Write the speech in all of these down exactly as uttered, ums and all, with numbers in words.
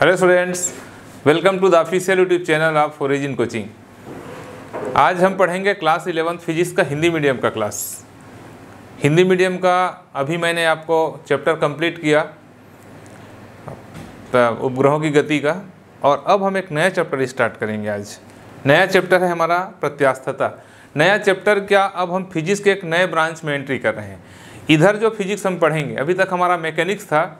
Hello students, welcome to the official YouTube channel of Origin coaching. आज हम पढ़ेंगे class eleventh physics का Hindi medium का क्लास। हिंदी मीडियम का अभी मैंने आपको चैप्टर कंप्लीट किया उपग्रहों की गति का, और अब हम एक नया चैप्टर स्टार्ट करेंगे। आज नया चैप्टर है हमारा प्रत्यास्थता। नया चैप्टर क्या, अब हम फिजिक्स के एक नए ब्रांच में एंट्री कर रहे हैं। इधर जो फिजिक्स हम पढ़ेंगे, अभी तक हमारा मैकेनिक्स था,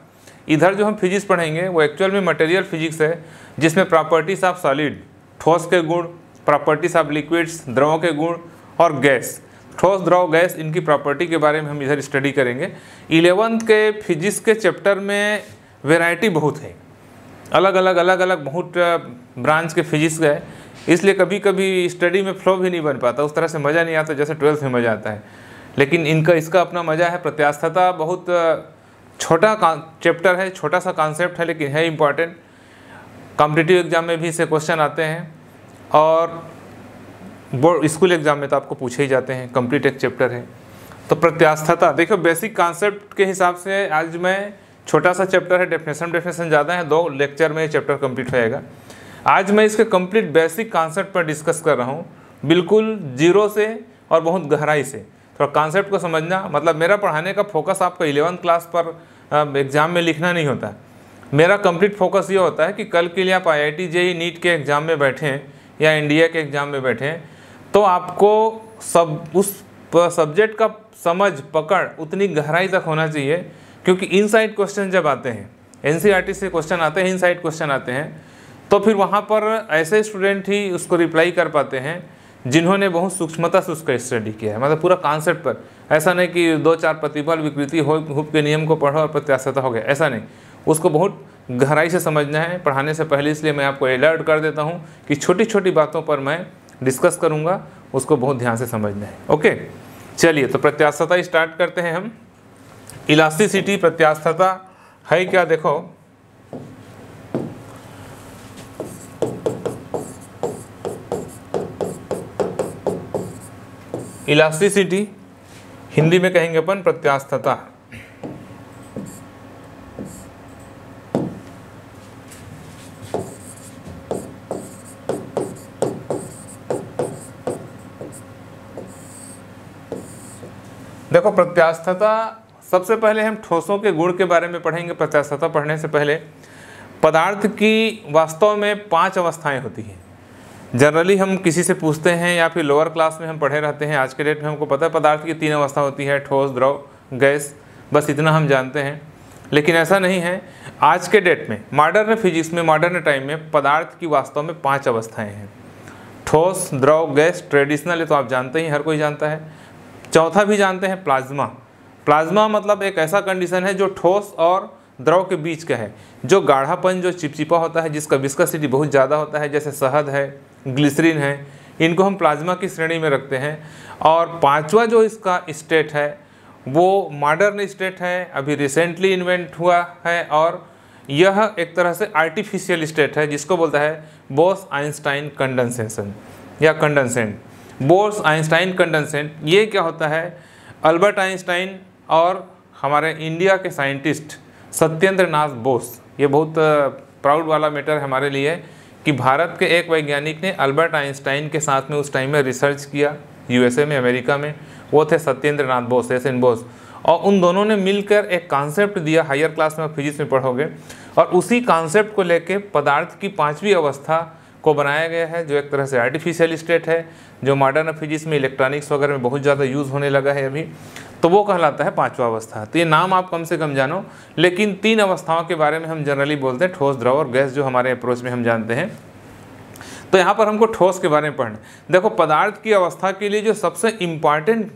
इधर जो हम फिजिक्स पढ़ेंगे वो एक्चुअल में मटेरियल फिजिक्स है, जिसमें प्रॉपर्टीज ऑफ सॉलिड, ठोस के गुण, प्रॉपर्टीज ऑफ लिक्विड्स, द्रवों के गुण, और गैस, ठोस द्रव गैस, इनकी प्रॉपर्टी के बारे में हम इधर स्टडी करेंगे। इलेवंथ के फिजिक्स के चैप्टर में वेराइटी बहुत है, अलग अलग अलग अलग बहुत ब्रांच के फिजिक्स है, इसलिए कभी कभी स्टडी में फ्लो भी नहीं बन पाता, उस तरह से मज़ा नहीं आता जैसे ट्वेल्थ में मज़ा आता है। लेकिन इनका इसका अपना मज़ा है। प्रत्यास्थता बहुत छोटा चैप्टर है, छोटा सा कॉन्सेप्ट है, लेकिन है इम्पॉर्टेंट। कॉम्पिटिटिव एग्जाम में भी इससे क्वेश्चन आते हैं, और बोर्ड स्कूल एग्जाम में तो आपको पूछे ही जाते हैं। कंप्लीट एक चैप्टर है। तो प्रत्यास्थता देखो, बेसिक कॉन्सेप्ट के हिसाब से आज मैं छोटा सा चैप्टर है, डेफिनेशन डेफिनेशन ज़्यादा है, दो लेक्चर में ये चैप्टर कंप्लीट होएगा। आज मैं इसके कंप्लीट बेसिक कॉन्सेप्ट पर डिस्कस कर रहा हूँ, बिल्कुल जीरो से और बहुत गहराई से। थोड़ा कॉन्सेप्ट को समझना, मतलब मेरा पढ़ाने का फोकस आपका इलेवंथ क्लास पर एग्ज़ाम में लिखना नहीं होता। मेरा कंप्लीट फोकस ये होता है कि कल के लिए आप I I T JEE NEET के एग्ज़ाम में बैठें या एनडीए के एग्ज़ाम में बैठें, तो आपको सब उस सब्जेक्ट का समझ पकड़ उतनी गहराई तक होना चाहिए, क्योंकि इनसाइड क्वेश्चन जब आते हैं, एनसीईआरटी से क्वेश्चन आते हैं, इनसाइड क्वेश्चन आते हैं, तो फिर वहाँ पर ऐसे स्टूडेंट ही उसको रिप्लाई कर पाते हैं जिन्होंने बहुत सूक्ष्मता से उसका स्टडी किया है, मतलब पूरा कॉन्सेप्ट पर। ऐसा नहीं कि दो चार प्रतिबल विकृति हुप के नियम को पढ़ो और प्रत्यास्थता हो गया, ऐसा नहीं। उसको बहुत गहराई से समझना है पढ़ाने से पहले, इसलिए मैं आपको अलर्ट कर देता हूँ कि छोटी छोटी बातों पर मैं डिस्कस करूँगा, उसको बहुत ध्यान से समझना है। ओके, चलिए तो प्रत्यास्थता स्टार्ट करते हैं हम। इलास्टिसिटी, प्रत्यास्थता है क्या, देखो इलास्टिसिटी हिंदी में कहेंगे अपन प्रत्यास्थता। देखो प्रत्यास्थता, सबसे पहले हम ठोसों के गुण के बारे में पढ़ेंगे। प्रत्यास्थता पढ़ने से पहले पदार्थ की वास्तव में पांच अवस्थाएं होती हैं। जनरली हम किसी से पूछते हैं या फिर लोअर क्लास में हम पढ़े रहते हैं, आज के डेट में हमको पता है पदार्थ की तीन अवस्था होती है, ठोस, द्रव, गैस, बस इतना हम जानते हैं। लेकिन ऐसा नहीं है, आज के डेट में मॉडर्न फिजिक्स में, मॉडर्न टाइम में पदार्थ की वास्तव में पांच अवस्थाएं हैं, ठोस, द्रव, गैस, ट्रेडिशनल, ये तो आप जानते ही, हर कोई जानता है। चौथा भी जानते हैं, प्लाज्मा। प्लाज्मा मतलब एक ऐसा कंडीशन है जो ठोस और द्रव के बीच का है, जो गाढ़ापन, जो चिपचिपा होता है, जिसका विस्कोसिटी बहुत ज़्यादा होता है, जैसे शहद है, ग्लिसरीन है, इनको हम प्लाज्मा की श्रेणी में रखते हैं। और पांचवा जो इसका स्टेट है वो मॉडर्न स्टेट है, अभी रिसेंटली इन्वेंट हुआ है, और यह एक तरह से आर्टिफिशियल स्टेट है, जिसको बोलता है बोस आइंस्टाइन कंडेंसेशन या कंडेंसेट। बोस आइंस्टाइन कंडेंसेट ये क्या होता है, अल्बर्ट आइंस्टाइन और हमारे इंडिया के साइंटिस्ट सत्येंद्र नाथ बोस, ये बहुत प्राउड वाला मैटर हमारे लिए कि भारत के एक वैज्ञानिक ने अल्बर्ट आइंस्टाइन के साथ में उस टाइम में रिसर्च किया, यूएसए में, अमेरिका में। वो थे सत्येंद्र नाथ बोस, एस एन बोस, और उन दोनों ने मिलकर एक कॉन्सेप्ट दिया, हायर क्लास में फिजिक्स में पढ़ोगे, और उसी कॉन्सेप्ट को लेके पदार्थ की पांचवी अवस्था को बनाया गया है, जो एक तरह से आर्टिफिशियल स्टेट है, जो मॉडर्न फिजिक्स में, इलेक्ट्रॉनिक्स वगैरह में बहुत ज़्यादा यूज़ होने लगा है अभी, तो वो कहलाता है पांचवा अवस्था। तो ये नाम आप कम से कम जानो, लेकिन तीन अवस्थाओं के बारे में हम जनरली बोलते हैं, ठोस, द्रव और गैस, जो हमारे अप्रोच में हम जानते हैं। तो यहाँ पर हमको ठोस के बारे में पढ़ना। देखो पदार्थ की अवस्था के लिए जो सबसे इम्पॉर्टेंट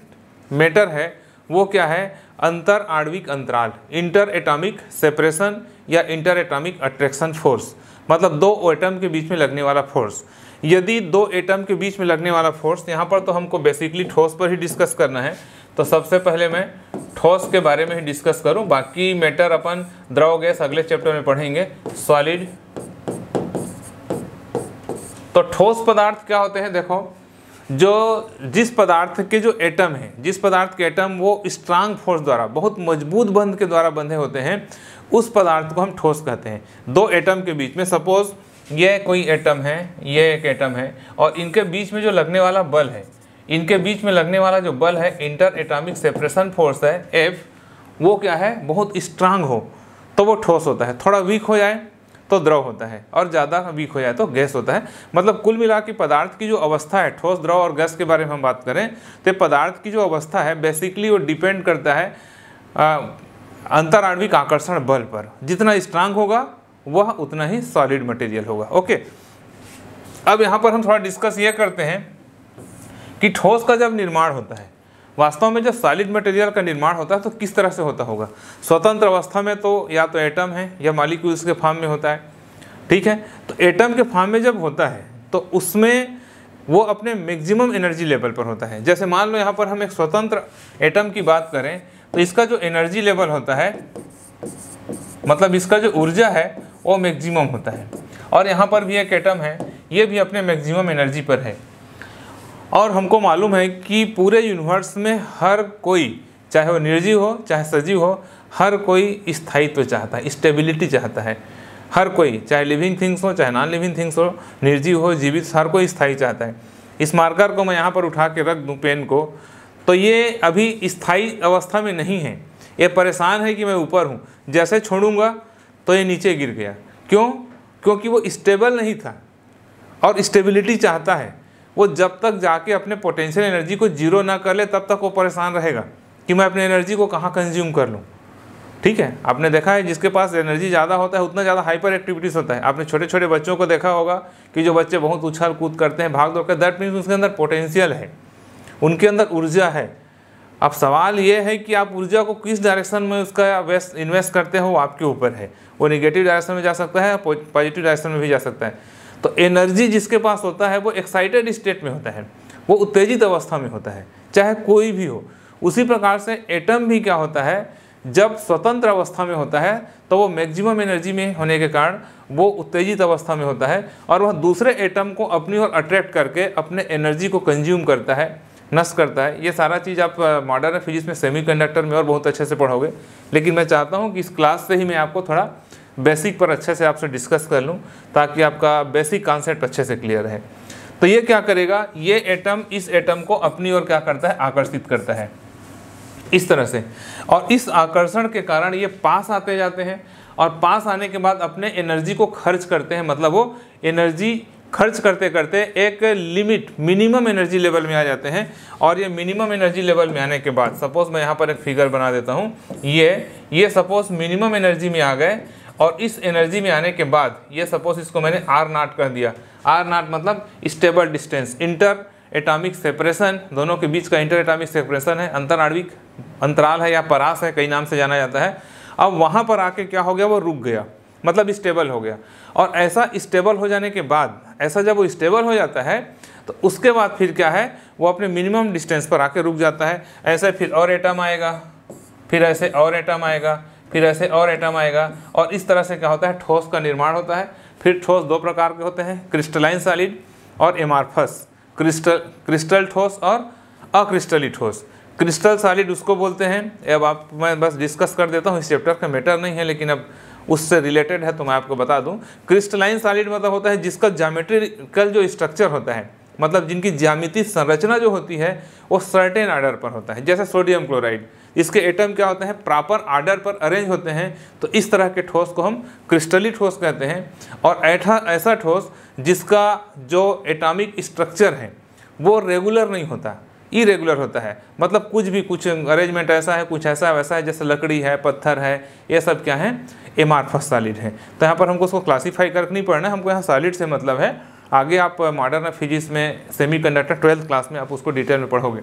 मैटर है वो क्या है, अंतर आणविक अंतराल, इंटर एटॉमिक सेपरेशन या इंटर एटॉमिक अट्रैक्शन फोर्स, मतलब दो एटम के बीच में लगने वाला फोर्स। यदि दो एटम के बीच में लगने वाला फोर्स, यहाँ पर तो हमको बेसिकली ठोस पर ही डिस्कस करना है, तो सबसे पहले मैं ठोस के बारे में ही डिस्कस करूँ, बाकी मैटर अपन द्रव गैस अगले चैप्टर में पढ़ेंगे, सॉलिड। तो ठोस पदार्थ क्या होते हैं, देखो जो जिस पदार्थ के जो एटम हैं, जिस पदार्थ के एटम वो स्ट्रांग फोर्स द्वारा बहुत मजबूत बंध के द्वारा बंधे होते हैं, उस पदार्थ को हम ठोस कहते हैं। दो एटम के बीच में सपोज ये कोई एटम है, ये एक एटम है, और इनके बीच में जो लगने वाला बल है, इनके बीच में लगने वाला जो बल है, इंटर एटॉमिक सेपरेशन फोर्स है एफ, वो क्या है, बहुत स्ट्रांग हो तो वो ठोस होता है, थोड़ा वीक हो जाए तो द्रव होता है, और ज़्यादा वीक हो जाए तो गैस होता है। मतलब कुल मिला के पदार्थ की जो अवस्था है, ठोस द्रव और गैस के बारे में हम बात करें तो पदार्थ की जो अवस्था है बेसिकली वो डिपेंड करता है अंतराण्विक आकर्षण बल पर। जितना स्ट्रांग होगा वह उतना ही सॉलिड मटेरियल होगा। ओके, अब यहाँ पर हम थोड़ा डिस्कस ये करते हैं कि ठोस का जब निर्माण होता है, वास्तव में जब सॉलिड मटेरियल का निर्माण होता है तो किस तरह से होता होगा। स्वतंत्र अवस्था में तो या तो एटम है या मॉलिक्यूल्स के फॉर्म में होता है, ठीक है। तो एटम के फॉर्म में जब होता है तो उसमें वो अपने मैक्सिमम एनर्जी लेवल पर होता है। जैसे मान लो यहाँ पर हम एक स्वतंत्र एटम की बात करें तो इसका जो एनर्जी लेवल होता है, मतलब इसका जो ऊर्जा है वो मैक्सिमम होता है। और यहाँ पर भी एक एटम है, ये भी अपने मैक्सिमम एनर्जी पर है। और हमको मालूम है कि पूरे यूनिवर्स में हर कोई, चाहे वो निर्जीव हो चाहे सजीव हो, हर कोई स्थायित्व चाहता है, स्टेबिलिटी चाहता है। हर कोई, चाहे लिविंग थिंग्स हो चाहे नॉन लिविंग थिंग्स हो, निर्जीव हो जीवित, हर कोई स्थायी चाहता है। इस मार्कर को मैं यहाँ पर उठा के रख दूँ, पेन को, तो ये अभी स्थायी अवस्था में नहीं है, ये परेशान है कि मैं ऊपर हूँ, जैसे छोड़ूंगा तो ये नीचे गिर गया। क्यों? क्योंकि वो स्टेबल नहीं था और स्टेबिलिटी चाहता है। वो जब तक जाके अपने पोटेंशियल एनर्जी को जीरो ना कर ले तब तक वो परेशान रहेगा कि मैं अपने एनर्जी को कहाँ कंज्यूम कर लूँ, ठीक है। आपने देखा है जिसके पास एनर्जी ज़्यादा होता है उतना ज़्यादा हाइपर एक्टिविटीज़ होता है। आपने छोटे छोटे बच्चों को देखा होगा कि जो बच्चे बहुत उछाल कूद करते हैं, भाग दौड़ कर, दैट मीन्स उसके अंदर पोटेंशियल है, उनके अंदर ऊर्जा है। अब सवाल ये है कि आप ऊर्जा को किस डायरेक्शन में उसका वेस्ट इन्वेस्ट करते हो, आपके ऊपर है। वो निगेटिव डायरेक्शन में जा सकता है, पॉजिटिव डायरेक्शन में भी जा सकता है। तो एनर्जी जिसके पास होता है वो एक्साइटेड स्टेट में होता है, वो उत्तेजित अवस्था में होता है, चाहे कोई भी हो। उसी प्रकार से एटम भी क्या होता है, जब स्वतंत्र अवस्था में होता है तो वो मैक्सिमम एनर्जी में होने के कारण वो उत्तेजित अवस्था में होता है और वह दूसरे एटम को अपनी ओर अट्रैक्ट करके अपने एनर्जी को कंज्यूम करता है, नष्ट करता है। ये सारा चीज़ आप मॉडर्न फिजिक्स में, सेमीकंडक्टर में और बहुत अच्छे से पढ़ोगे। लेकिन मैं चाहता हूँ कि इस क्लास से ही मैं आपको थोड़ा बेसिक पर अच्छे से आपसे डिस्कस कर लूँ ताकि आपका बेसिक कॉन्सेप्ट अच्छे से क्लियर रहे। तो ये क्या करेगा, ये एटम इस एटम को अपनी ओर क्या करता है, आकर्षित करता है इस तरह से। और इस आकर्षण के कारण ये पास आते जाते हैं और पास आने के बाद अपने एनर्जी को खर्च करते हैं। मतलब वो एनर्जी खर्च करते करते एक लिमिट, मिनिमम एनर्जी लेवल में आ जाते हैं। और ये मिनिमम एनर्जी लेवल में आने के बाद सपोज़ मैं यहाँ पर एक फिगर बना देता हूँ, ये ये सपोज़ मिनिमम एनर्जी में आ गए। और इस एनर्जी में आने के बाद ये सपोज इसको मैंने आर नाट कर दिया। आर नाट मतलब stable distance, inter atomic separation, दोनों के बीच का इंटर एटॉमिक सेपरेशन है, अंतराण्विक अंतराल है या परास है, कई नाम से जाना जाता है। अब वहाँ पर आके क्या हो गया, वो रुक गया, मतलब स्टेबल हो गया। और ऐसा स्टेबल हो जाने के बाद, ऐसा जब वो स्टेबल हो जाता है तो उसके बाद फिर क्या है, वो अपने मिनिमम डिस्टेंस पर आके रुक जाता है। ऐसे फिर और एटम आएगा, फिर ऐसे और एटम आएगा, फिर ऐसे और एटम आएगा, और इस तरह से क्या होता है, ठोस का निर्माण होता है। फिर ठोस दो प्रकार के होते हैं, क्रिस्टलाइन सॉलिड और एमॉर्फस, क्रिस्टल क्रिस्टल ठोस और अक्रिस्टली ठोस। क्रिस्टल सॉलिड उसको बोलते हैं, अब आप, मैं बस डिस्कस कर देता हूँ, इस चैप्टर का मैटर नहीं है लेकिन अब उससे रिलेटेड है तो मैं आपको बता दूँ। क्रिस्टलाइन सॉलिड मतलब होता है जिसका ज्यामेट्रिकल जो स्ट्रक्चर होता है, मतलब जिनकी ज्यामिति संरचना जो होती है वो सर्टेन आर्डर पर होता है। जैसे सोडियम क्लोराइड, इसके एटम क्या होते हैं, प्रॉपर आर्डर पर अरेंज होते हैं। तो इस तरह के ठोस को हम क्रिस्टली ठोस कहते हैं। और ऐसा ऐसा ठोस जिसका जो एटॉमिक स्ट्रक्चर है वो रेगुलर नहीं होता, इरेगुलर होता है, मतलब कुछ भी, कुछ अरेंजमेंट ऐसा है, कुछ ऐसा वैसा है, जैसे लकड़ी है, पत्थर है, ये सब क्या है, एमॉर्फस सॉलिड है। तो यहाँ पर हमको उसको क्लासीफाई कर नहीं पड़ना, हमको यहाँ सॉलिड से मतलब है। आगे आप मॉडर्न फिजिक्स में, सेमीकंडक्टर ट्वेल्थ क्लास में आप उसको डिटेल में पढ़ोगे।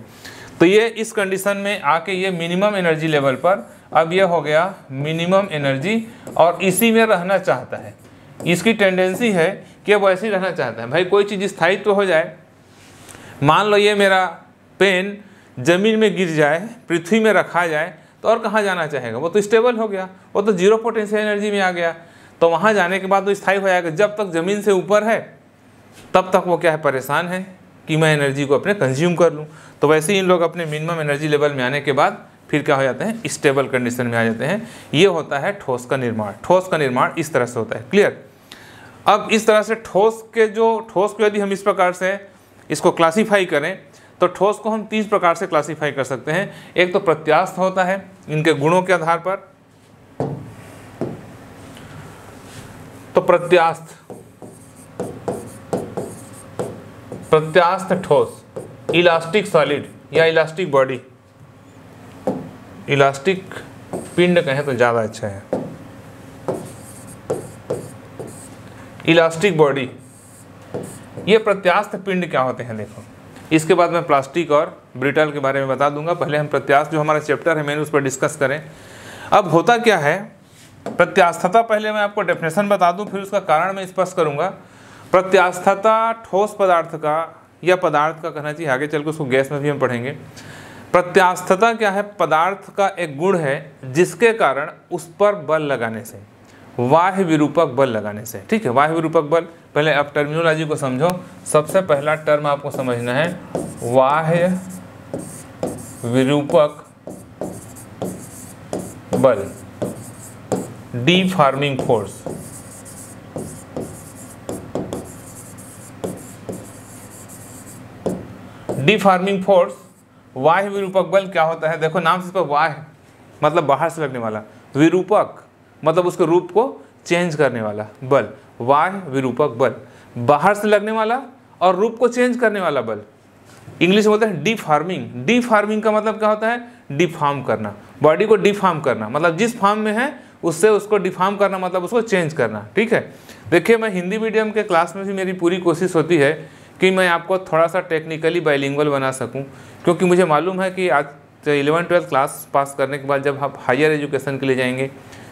तो ये इस कंडीशन में आके ये मिनिमम एनर्जी लेवल पर, अब ये हो गया मिनिमम एनर्जी, और इसी में रहना चाहता है। इसकी टेंडेंसी है कि वो ऐसे ही रहना चाहता है। भाई कोई चीज़ स्थायित्व तो हो जाए, मान लो ये मेरा पेन जमीन में गिर जाए, पृथ्वी में रखा जाए, तो और कहाँ जाना चाहेगा, वो तो स्टेबल हो गया, वो तो जीरो पोटेंशियल एनर्जी में आ गया। तो वहाँ जाने के बाद वो स्थायी हो जाएगा। जब तक ज़मीन से ऊपर है तब तक वो क्या है, परेशान है कि मैं एनर्जी को अपने कंज्यूम कर लूँ। तो वैसे ही इन लोग अपने मिनिमम एनर्जी लेवल में आने के बाद फिर क्या हो जाते हैं, स्टेबल कंडीशन में आ जाते हैं। ये होता है ठोस का निर्माण। ठोस का निर्माण इस तरह से होता है, क्लियर। अब इस तरह से ठोस के जो ठोस को यदि हम इस प्रकार से इसको क्लासीफाई करें तो ठोस को हम तीन प्रकार से क्लासीफाई कर सकते हैं। एक तो प्रत्यास्थ होता है इनके गुणों के आधार पर, तो प्रत्यास्थ प्रत्यास्थ ठोस, इलास्टिक सॉलिड या इलास्टिक बॉडी, इलास्टिक पिंड कहें तो ज़्यादा अच्छा है, इलास्टिक बॉडी। ये प्रत्यास्थ पिंड क्या होते हैं देखो, इसके बाद मैं प्लास्टिक और ब्रिटल के बारे में बता दूंगा। पहले हम प्रत्यास्थ जो हमारा चैप्टर है मैंने उस पर डिस्कस करें। अब होता क्या है प्रत्यास्थता, पहले मैं आपको डेफिनेशन बता दूं फिर उसका कारण मैं स्पष्ट करूंगा। प्रत्यास्थता ठोस पदार्थ का या पदार्थ का कहना चाहिए, आगे चल के उसको गैस में भी हम पढ़ेंगे। प्रत्यास्थता क्या है, पदार्थ का एक गुण है जिसके कारण उस पर बल लगाने से, बाह्य विरूपक बल लगाने से, ठीक है, बाह्य विरूपक बल। पहले आप टर्मिनोलॉजी को समझो। सबसे पहला टर्म आपको समझना है बाह्य विरूपक बल, डिफॉर्मिंग फोर्स। डिफॉर्मिंग फोर्स, बाह्य विरूपक बल क्या होता है देखो, नाम से इसका बाह्य मतलब बाहर से लगने वाला, विरूपक मतलब उसके रूप को चेंज करने वाला बल, बाह्य विरूपक बल, बाहर से लगने वाला और रूप को चेंज करने वाला बल। इंग्लिश में बोलते हैं डिफॉर्मिंग। डिफॉर्मिंग का मतलब क्या होता है, डिफॉर्म करना, बॉडी को डिफॉर्म करना, मतलब जिस फॉर्म में है उससे उसको डिफॉर्म करना, मतलब उसको चेंज करना, ठीक है। देखिए मैं हिंदी मीडियम के क्लास में भी मेरी पूरी कोशिश होती है कि मैं आपको थोड़ा सा टेक्निकली बाइलिंगुअल बना सकूँ, क्योंकि मुझे मालूम है कि आज इलेवन ट्वेल्थ क्लास पास करने के बाद जब आप हायर एजुकेशन के लिए जाएंगे,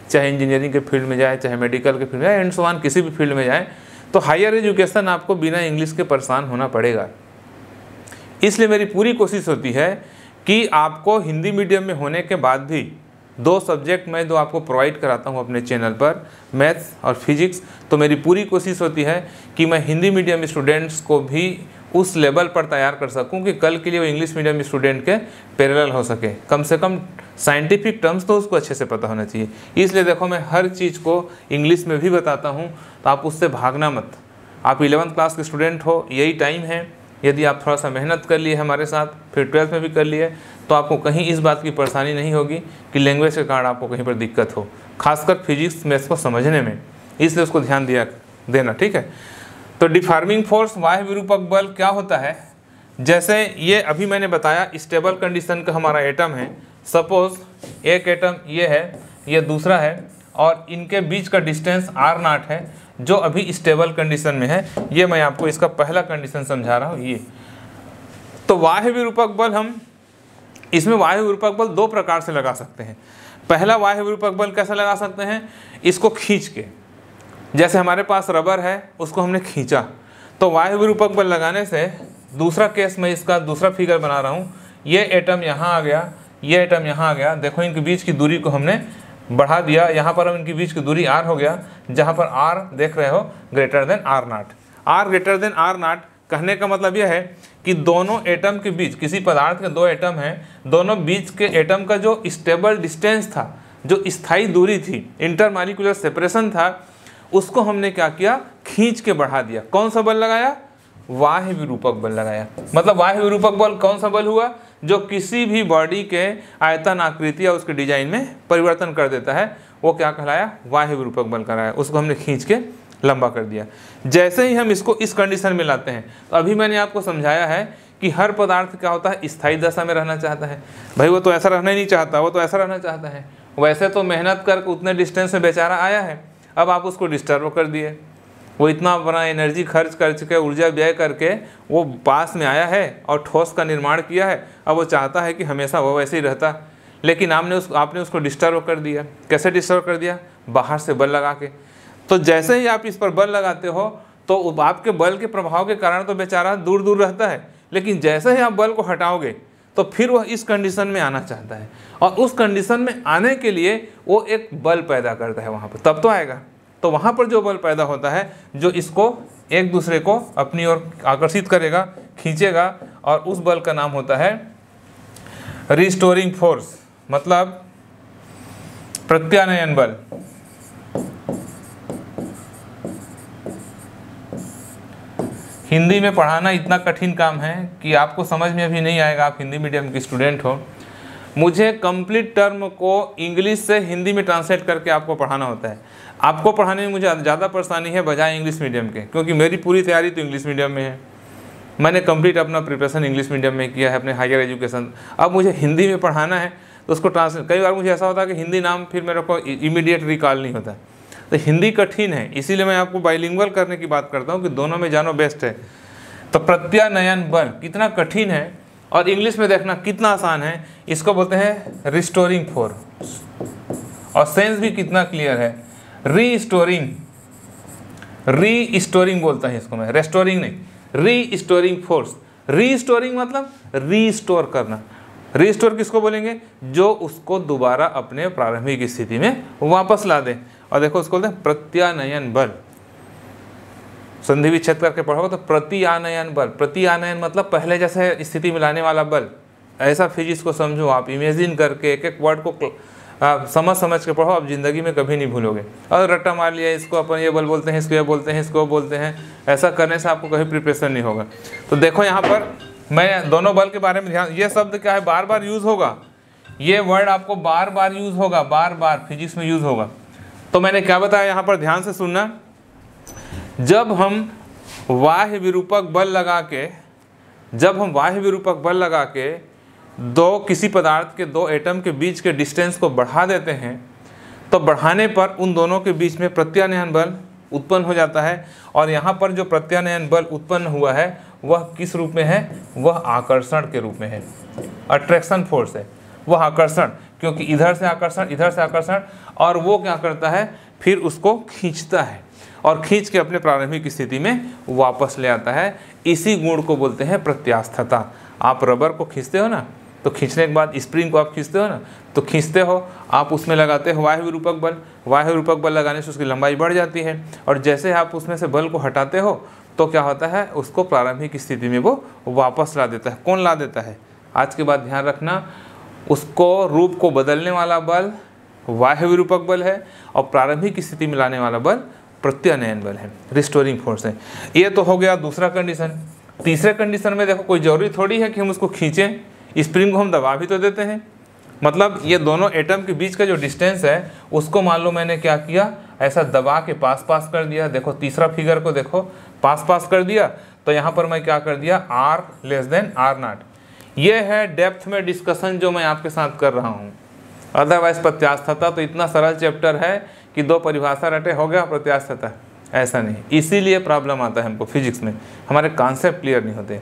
चाहे इंजीनियरिंग के फील्ड में जाए, चाहे मेडिकल के फील्ड में जाए, एंड सो ऑन, किसी भी फील्ड में जाए, तो हायर एजुकेशन आपको बिना इंग्लिश के परेशान होना पड़ेगा। इसलिए मेरी पूरी कोशिश होती है कि आपको हिंदी मीडियम में होने के बाद भी दो सब्जेक्ट मैं जो आपको प्रोवाइड कराता हूं अपने चैनल पर, मैथ्स और फिजिक्स, तो मेरी पूरी कोशिश होती है कि मैं हिंदी मीडियम स्टूडेंट्स को भी उस लेवल पर तैयार कर सकूं कि कल के लिए वो इंग्लिश मीडियम स्टूडेंट के पैरेलल हो सके, कम से कम साइंटिफिक टर्म्स तो उसको अच्छे से पता होना चाहिए। इसलिए देखो मैं हर चीज़ को इंग्लिश में भी बताता हूँ, तो आप उससे भागना मत। आप इलेवंथ क्लास के स्टूडेंट हो, यही टाइम है, यदि आप थोड़ा सा मेहनत कर लिए हमारे साथ, फिर ट्वेल्थ में भी कर लिए, तो आपको कहीं इस बात की परेशानी नहीं होगी कि लैंग्वेज के कारण आपको कहीं पर दिक्कत हो, खासकर फिजिक्स मैथ्स को समझने में, इसलिए उसको ध्यान दिया देना, ठीक है। तो डिफॉर्मिंग फोर्स, बाह्य विरूपक बल क्या होता है, जैसे ये अभी मैंने बताया स्टेबल कंडीशन का हमारा एटम है, सपोज एक एटम ये है, ये दूसरा है, और इनके बीच का डिस्टेंस आर नॉट है जो अभी स्टेबल कंडीशन में है। ये मैं आपको इसका पहला कंडीशन समझा रहा हूँ। ये तो बाह्य विरूपक बल, हम इसमें बाह्य विरूपक बल दो प्रकार से लगा सकते हैं। पहला बाह्य विरूपक बल कैसे लगा सकते हैं, इसको खींच के, जैसे हमारे पास रबर है उसको हमने खींचा तो बाह्य विरूपक बल लगाने से। दूसरा केस मैं इसका दूसरा फिगर बना रहा हूँ, ये एटम यहाँ आ गया, ये एटम यहाँ आ गया, देखो इनके बीच की दूरी को हमने बढ़ा दिया, यहाँ पर हम इनके बीच की दूरी आर हो गया, जहाँ पर आर देख रहे हो greater than R nought. R greater than R nought कहने का मतलब यह है कि दोनों एटम के बीच, किसी पदार्थ के दो एटम हैं, दोनों बीच के एटम का जो स्टेबल डिस्टेंस था, जो स्थायी दूरी थी, इंटरमॉलिक्यूलर सेपरेशन था, उसको हमने क्या किया, खींच के बढ़ा दिया। कौन सा बल लगाया, बाह्य विरूपक बल लगाया। मतलब बाह्य विरूपक बल कौन सा बल हुआ, जो किसी भी बॉडी के आयतन आकृति या उसके डिजाइन में परिवर्तन कर देता है, वो क्या कहलाया, बाह्य विरूपक बल कहलाया। उसको हमने खींच के लंबा कर दिया। जैसे ही हम इसको इस कंडीशन में लाते हैं, तो अभी मैंने आपको समझाया है कि हर पदार्थ क्या होता है, स्थायी दशा में रहना चाहता है। भाई वो तो ऐसा रहना ही नहीं चाहता, वो तो ऐसा रहना चाहता है, वैसे तो मेहनत करके उतने डिस्टेंस में बेचारा आया है, अब आप उसको डिस्टर्ब कर दिए, वो इतना अपना एनर्जी खर्च कर चुके, ऊर्जा व्यय करके वो पास में आया है और ठोस का निर्माण किया है, अब वो चाहता है कि हमेशा वो वैसे ही रहता, लेकिन आपने उस आपने उसको डिस्टर्ब कर दिया। कैसे डिस्टर्ब कर दिया, बाहर से बल लगा के। तो जैसे ही आप इस पर बल लगाते हो तो आपके बल के प्रभाव के कारण तो बेचारा दूर दूर रहता है, लेकिन जैसे ही आप बल को हटाओगे तो फिर वह इस कंडीशन में आना चाहता है, और उस कंडीशन में आने के लिए वो एक बल पैदा करता है वहाँ पर, तब तो आएगा। तो वहाँ पर जो बल पैदा होता है, जो इसको एक दूसरे को अपनी ओर आकर्षित करेगा, खींचेगा, और उस बल का नाम होता है रिस्टोरिंग फोर्स, मतलब प्रत्यानयन बल। हिंदी में पढ़ाना इतना कठिन काम है कि आपको समझ में अभी नहीं आएगा, आप हिंदी मीडियम के स्टूडेंट हो। मुझे कंप्लीट टर्म को इंग्लिश से हिंदी में ट्रांसलेट करके आपको पढ़ाना होता है। आपको पढ़ाने में मुझे ज़्यादा परेशानी है बजाय इंग्लिश मीडियम के, क्योंकि मेरी पूरी तैयारी तो इंग्लिश मीडियम में है। मैंने कंप्लीट अपना प्रिपरेशन इंग्लिश मीडियम में किया है, अपने हायर एजुकेशन। अब मुझे हिंदी में पढ़ाना है तो उसको ट्रांसलेट, कई बार मुझे ऐसा होता है कि हिंदी नाम फिर मेरे को इमीडिएट रिकॉल नहीं होता, तो हिंदी कठिन है। इसीलिए मैं आपको बाइलिंगुअल करने की बात करता हूँ कि दोनों में जानो बेस्ट है। तो प्रत्यानयन बल कितना कठिन है और इंग्लिश में देखना कितना आसान है, इसको बोलते हैं रिस्टोरिंग फोर्स। और सेंस भी कितना क्लियर है, रीस्टोरिंग, रीस्टोरिंग बोलता है इसको मैं, रेस्टोरिंग नहीं, रीस्टोरिंग फोर्स। रीस्टोरिंग मतलब रीस्टोर करना। रीस्टोर किसको बोलेंगे? जो उसको दोबारा अपने प्रारंभिक स्थिति में वापस ला दे। और देखो उसको बोलते हैं प्रत्यानयन बल। संधि विच्छेद करके पढ़ोगे तो प्रत्यानयन बल, प्रत्यानयन मतलब पहले जैसे स्थिति में लाने वाला बल। ऐसा फिजिक्स को समझो आप, इमेजिन करके एक एक वर्ड को आप समझ समझ के पढ़ो, आप जिंदगी में कभी नहीं भूलोगे। और रट्टा मार लिया, इसको अपन ये बल बोलते हैं, इसको ये बोलते हैं, इसको बोलते हैं, ऐसा करने से आपको कभी प्रिपरेशन नहीं होगा। तो देखो यहाँ पर मैं दोनों बल के बारे में ध्यान, ये शब्द क्या है, बार बार यूज़ होगा, ये वर्ड आपको बार बार यूज़ होगा, बार बार फिजिक्स में यूज़ होगा। तो मैंने क्या बताया यहाँ पर, ध्यान से सुनना। जब हम वाह्य विरूपक बल लगा के जब हम वाह्य विरूपक बल लगा के दो किसी पदार्थ के दो एटम के बीच के डिस्टेंस को बढ़ा देते हैं, तो बढ़ाने पर उन दोनों के बीच में प्रत्यानयन बल उत्पन्न हो जाता है। और यहाँ पर जो प्रत्यानयन बल उत्पन्न हुआ है वह किस रूप में है? वह आकर्षण के रूप में है, अट्रैक्शन फोर्स है, वह आकर्षण, क्योंकि इधर से आकर्षण, इधर से आकर्षण, और वो क्या करता है, फिर उसको खींचता है और खींच के अपने प्रारंभिक स्थिति में वापस ले आता है। इसी गुण को बोलते हैं प्रत्यास्थता। आप रबर को खींचते हो ना, तो खींचने के बाद स्प्रिंग को आप खींचते हो ना, तो खींचते हो आप, उसमें लगाते हो वाह्य विरूपक बल। वाह्य विरूपक बल लगाने से उसकी लंबाई बढ़ जाती है, और जैसे आप उसमें से बल को हटाते हो तो क्या होता है, उसको प्रारंभिक स्थिति में वो वापस ला देता है। कौन ला देता है? आज के बाद ध्यान रखना, उसको रूप को बदलने वाला बल वाह्य विरूपक बल है, और प्रारंभिक स्थिति में लाने वाला बल प्रत्यानयन बल है, रिस्टोरिंग फोर्स है। ये तो हो गया दूसरा कंडीशन। तीसरे कंडीशन में देखो, कोई ज़रूरी थोड़ी है कि हम उसको खींचें, स्प्रिंग को हम दबा भी तो देते हैं। मतलब ये दोनों एटम के बीच का जो डिस्टेंस है उसको मान लो मैंने क्या किया, ऐसा दबा के पास पास कर दिया। देखो तीसरा फिगर को देखो, पास पास कर दिया, तो यहाँ पर मैं क्या कर दिया, R less than R nought. ये है डेप्थ में डिस्कशन जो मैं आपके साथ कर रहा हूँ। अदरवाइज प्रत्यास्थता तो इतना सरल चैप्टर है कि दो परिभाषा रटे हो गया प्रत्यास्थता, ऐसा नहीं। इसीलिए प्रॉब्लम आता है हमको फिजिक्स में, हमारे कॉन्सेप्ट क्लियर नहीं होते।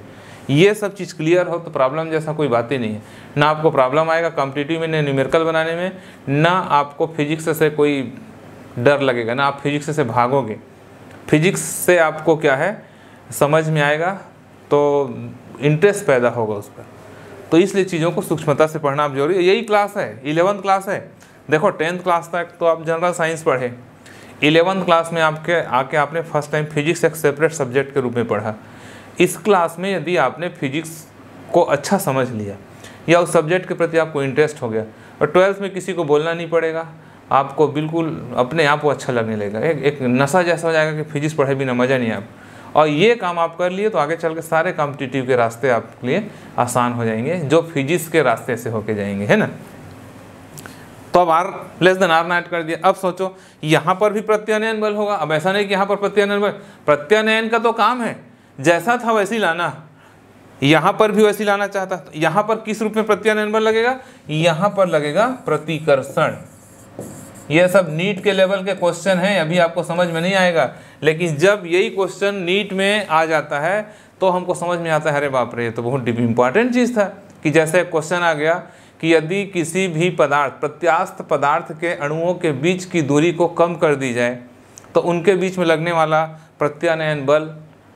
ये सब चीज़ क्लियर हो तो प्रॉब्लम जैसा कोई बात ही नहीं है, ना आपको प्रॉब्लम आएगा कॉम्पिटिटिव में, ना न्यूमेरिकल बनाने में, ना आपको फिजिक्स से कोई डर लगेगा, ना आप फिजिक्स से भागोगे। फिजिक्स से आपको क्या है, समझ में आएगा तो इंटरेस्ट पैदा होगा उस पर। तो इसलिए चीज़ों को सूक्ष्मता से पढ़ना आप जरूरी है। यही क्लास है, इलेवंथ क्लास है। देखो टेंथ क्लास तक तो आप जनरल साइंस पढ़े, इलेवंथ क्लास में आपके आके आपने फर्स्ट टाइम फिजिक्स एक सेपरेट सब्जेक्ट के रूप में पढ़ा। इस क्लास में यदि आपने फिजिक्स को अच्छा समझ लिया या उस सब्जेक्ट के प्रति आपको इंटरेस्ट हो गया, और ट्वेल्थ में किसी को बोलना नहीं पड़ेगा, आपको बिल्कुल अपने आप को अच्छा लगने लगेगा, एक, एक नशा जैसा हो जाएगा कि फिजिक्स पढ़े भी ना मज़ा नहीं आप। और ये काम आप कर लिए तो आगे चल के सारे कॉम्पिटिटिव के रास्ते आपके लिए आसान हो जाएंगे, जो फिजिक्स के रास्ते से होके जाएंगे, है ना। तो अब R less than R nought कर दिया। अब सोचो यहाँ पर भी प्रत्यानयन बल होगा। अब ऐसा नहीं कि यहाँ पर प्रत्यानयन बल, प्रत्यानयन का तो काम है जैसा था वैसी लाना, यहाँ पर भी वैसी लाना चाहता। तो यहाँ पर किस रूप में प्रत्यानयन बल लगेगा? यहाँ पर लगेगा प्रतिकर्षण। यह सब नीट के लेवल के क्वेश्चन हैं, अभी आपको समझ में नहीं आएगा, लेकिन जब यही क्वेश्चन नीट में आ जाता है तो हमको समझ में आता है, अरे बाप रे, ये तो बहुत इम्पॉर्टेंट चीज़ था। कि जैसे क्वेश्चन आ गया कि यदि किसी भी पदार्थ प्रत्यास्थ पदार्थ के अणुओं के बीच की दूरी को कम कर दी जाए तो उनके बीच में लगने वाला प्रत्यानयन बल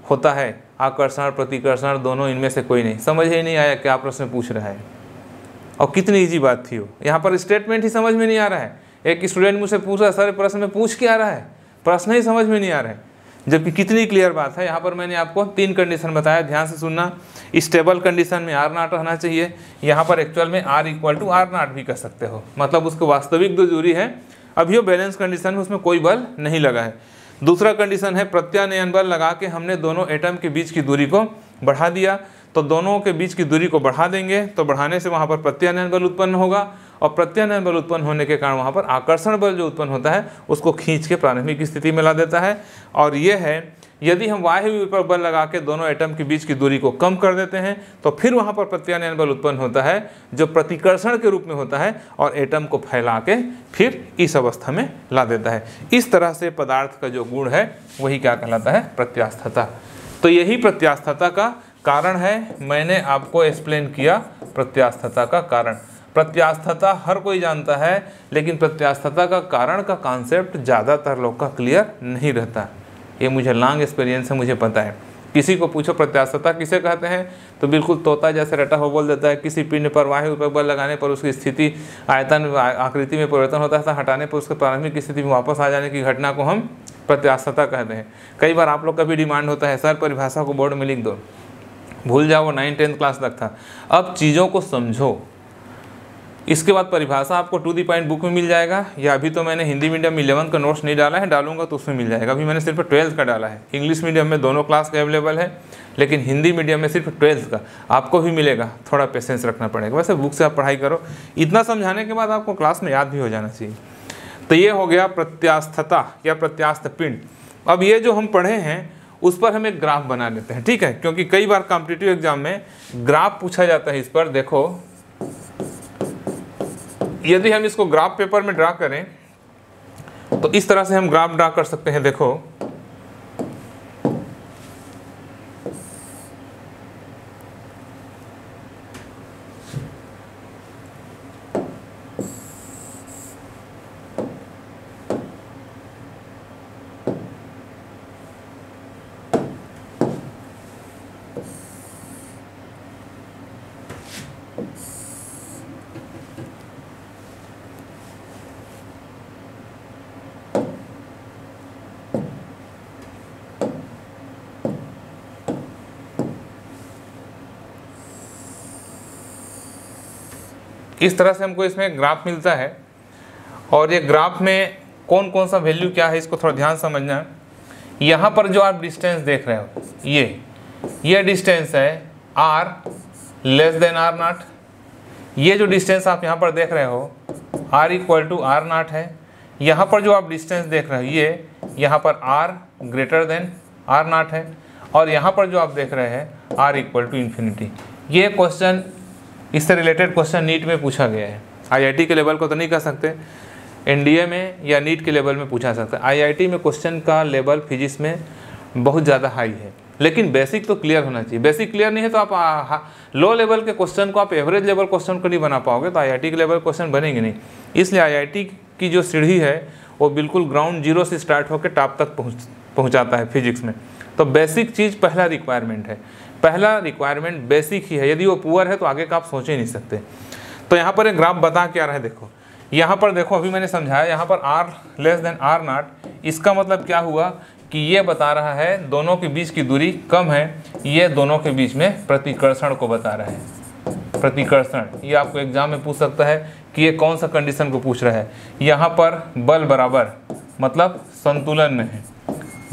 होता है। आकर्षण, प्रतिकर्षण, दोनों इनमें से कोई नहीं। समझ ही नहीं आया क्या प्रश्न पूछ रहा है, और कितनी ईजी बात थी वो। यहाँ पर स्टेटमेंट ही समझ में नहीं आ रहा है। एक स्टूडेंट मुझसे पूछ रहा है, सर प्रश्न में पूछ के आ रहा है, प्रश्न ही समझ में नहीं आ रहा है। जबकि कितनी क्लियर बात है। यहाँ पर मैंने आपको तीन कंडीशन बताया, ध्यान से सुनना। स्टेबल कंडीशन में आर नाट रहना चाहिए, यहाँ पर एक्चुअल में R equal to R naught भी कर सकते हो, मतलब उसको वास्तविक जो दूरी है अभी वो बैलेंस कंडीशन में उसमें कोई बल नहीं लगा है। दूसरा कंडीशन है प्रत्यानयन बल लगा के हमने दोनों एटम के बीच की दूरी को बढ़ा दिया, तो दोनों के बीच की दूरी को बढ़ा देंगे तो बढ़ाने से वहाँ पर प्रत्यानयन बल उत्पन्न होगा, और प्रत्यानयन बल उत्पन्न होने के कारण वहाँ पर आकर्षण बल जो उत्पन्न होता है उसको खींच के प्रारंभिक स्थिति में ला देता है। और ये है, यदि हम वायु पर बल लगा के दोनों एटम के बीच की दूरी को कम कर देते हैं तो फिर वहाँ पर प्रत्यानयन बल उत्पन्न होता है जो प्रतिकर्षण के रूप में होता है और एटम को फैला के फिर इस अवस्था में ला देता है। इस तरह से पदार्थ का जो गुण है वही क्या कहलाता है, प्रत्यास्थता। तो यही प्रत्यास्थता का कारण है। मैंने आपको एक्सप्लेन किया प्रत्यास्थता का कारण। प्रत्यास्थता हर कोई जानता है, लेकिन प्रत्यास्थता का कारण का कॉन्सेप्ट ज़्यादातर लोग का क्लियर नहीं रहता। ये मुझे लॉन्ग एक्सपीरियंस है, मुझे पता है। किसी को पूछो प्रत्यास्थता किसे कहते हैं तो बिल्कुल तोता जैसे रटा हुआ बोल देता है। किसी पिंड पर वायु पर बल लगाने पर उसकी स्थिति आयतन आकृति में परिवर्तन होता है, हटाने पर उसके प्रारंभिक स्थिति में वापस आ जाने की घटना को हम प्रत्यास्थता कहते हैं। कई बार आप लोग का भी डिमांड होता है, सर परिभाषा को बोर्ड में लिख दो, भूल जाओ वो नाइन टेंथ क्लास तक था, अब चीज़ों को समझो। इसके बाद परिभाषा आपको टू दी पॉइंट बुक में मिल जाएगा, या अभी तो मैंने हिंदी मीडियम इलेवंथ का नोट्स नहीं डाला है, डालूंगा तो उसमें मिल जाएगा। अभी मैंने सिर्फ ट्वेल्थ का डाला है। इंग्लिश मीडियम में दोनों क्लास का अवेलेबल है, लेकिन हिंदी मीडियम में सिर्फ ट्वेल्थ का आपको भी मिलेगा, थोड़ा पेशेंस रखना पड़ेगा। वैसे बुक से आप पढ़ाई करो, इतना समझाने के बाद आपको क्लास में याद भी हो जाना चाहिए। तो ये हो गया प्रत्यास्थता या प्रत्यास्थ पिंड। अब ये जो हम पढ़े हैं उस पर हम एक ग्राफ बना लेते हैं, ठीक है, क्योंकि कई बार कॉम्पिटिटिव एग्जाम में ग्राफ पूछा जाता है। इस पर देखो, यदि हम इसको ग्राफ पेपर में ड्रा करें तो इस तरह से हम ग्राफ ड्रा कर सकते हैं। देखो इस तरह से हमको इसमें ग्राफ मिलता है, और ये ग्राफ में कौन कौन सा वैल्यू क्या है इसको थोड़ा ध्यान समझना। यहाँ पर जो आप डिस्टेंस देख रहे हो, ये ये डिस्टेंस है R less than R naught. ये जो डिस्टेंस आप यहाँ पर देख रहे हो R equal to R naught है। यहाँ पर जो आप डिस्टेंस देख रहे हो, ये यहाँ पर R greater than R naught है, और यहाँ पर जो आप देख रहे हैं आर इक्वल टू इन्फिनिटी। ये क्वेश्चन, इससे रिलेटेड क्वेश्चन नीट में पूछा गया है। आईआईटी के लेवल को तो नहीं कह सकते, एनडीए में या नीट के लेवल में पूछा सकता है। आईआईटी में क्वेश्चन का लेवल फिजिक्स में बहुत ज़्यादा हाई है, लेकिन बेसिक तो क्लियर होना चाहिए। बेसिक क्लियर नहीं है तो आप लो लेवल के क्वेश्चन को आप एवरेज लेवल क्वेश्चन को नहीं बना पाओगे, तो आईआईटी के लेवल क्वेश्चन बनेंगे नहीं। इसलिए आईआईटी की जो सीढ़ी है वो बिल्कुल ग्राउंड जीरो से स्टार्ट होकर टॉप तक पहुँच पहुँचाता है फिजिक्स में। तो बेसिक चीज़ पहला रिक्वायरमेंट है, पहला रिक्वायरमेंट बेसिक ही है। यदि वो पुअर है तो आगे का आप सोच ही नहीं सकते। तो यहाँ पर एक ग्राफ बता क्या रहा है, देखो यहाँ पर देखो, अभी मैंने समझाया। यहाँ पर R less than R nought, इसका मतलब क्या हुआ कि ये बता रहा है दोनों के बीच की दूरी कम है, ये दोनों के बीच में प्रतिकर्षण को बता रहा है। प्रतिकर्षण ये आपको एग्जाम में पूछ सकता है कि ये कौन सा कंडीशन को पूछ रहा है। यहाँ पर बल बराबर मतलब संतुलन में है